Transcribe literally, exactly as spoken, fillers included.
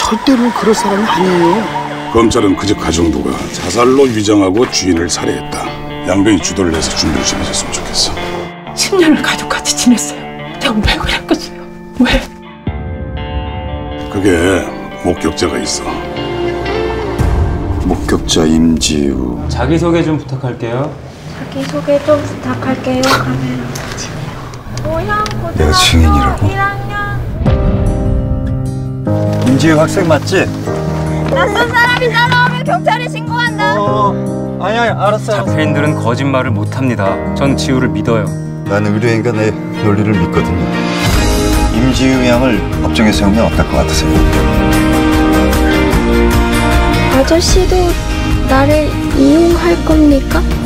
절대로 그럴 사람이 아니에요. 검찰은 그제 가정부가 자살로 위장하고 주인을 살해했다. 양변이 주도를 해서 준비를 좀 해줬으면 좋겠어. 십 년을 가족같이 지냈어요. 내가 왜 그랬겠어요? 왜? 그게 목격자가 있어. 목격자 임지우. 자기소개 좀 부탁할게요. 자기소개 좀 부탁할게요. 카메라 보시네요. 내가 증인이라고? 일 학년 임지우 학생 맞지? 낯선 사람이 따라오면 경찰에 신고한다. 어, 아니 아니 알았어요. 자폐인들은 거짓말을 못합니다. 전 지우를 믿어요. 나는 의료인간의 논리를 믿거든요. 임지우 양을 법정에 세우면 어떨 것 같으세요? 아저씨도 나를 이용할 겁니까?